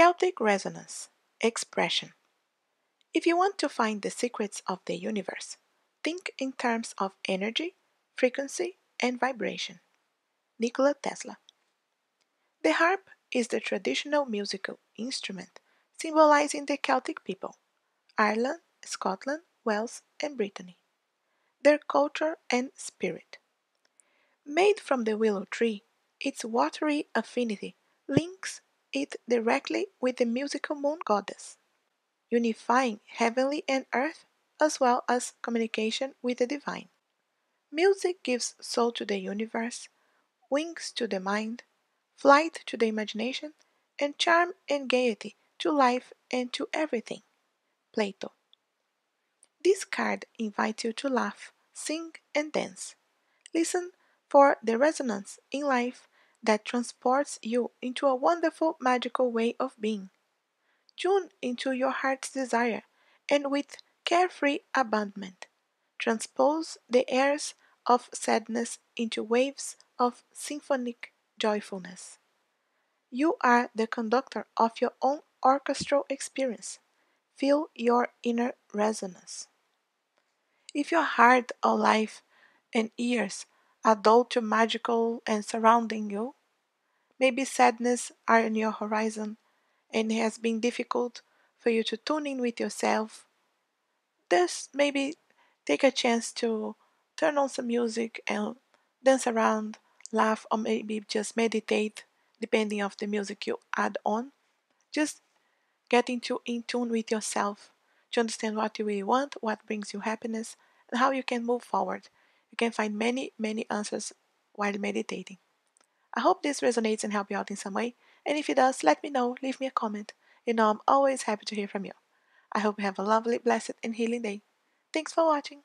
Celtic Resonance Expression. If you want to find the secrets of the universe, think in terms of energy, frequency, and vibration. Nikola Tesla. The harp is the traditional musical instrument symbolizing the Celtic people, Ireland, Scotland, Wales, and Brittany, their culture and spirit. Made from the willow tree, its watery affinity links it directly with the musical moon goddess, unifying heavenly and earth as well as communication with the divine. Music gives soul to the universe, wings to the mind, flight to the imagination, and charm and gaiety to life and to everything. Plato. This card invites you to laugh, sing, and dance. Listen for the resonance in life that transports you into a wonderful, magical way of being. Tune into your heart's desire, and with carefree abandonment, transpose the airs of sadness into waves of symphonic joyfulness. You are the conductor of your own orchestral experience. Feel your inner resonance. If your heart or life and ears are dull to magical and surrounding you, maybe sadness are on your horizon and it has been difficult for you to tune in with yourself, thus maybe take a chance to turn on some music and dance around, laugh, or maybe just meditate, depending on the music you add on. Just get in tune with yourself to understand what you really want, what brings you happiness, and how you can move forward. You can find many, many answers while meditating. I hope this resonates and helps you out in some way. And if it does, let me know, leave me a comment. You know I'm always happy to hear from you. I hope you have a lovely, blessed, and healing day. Thanks for watching.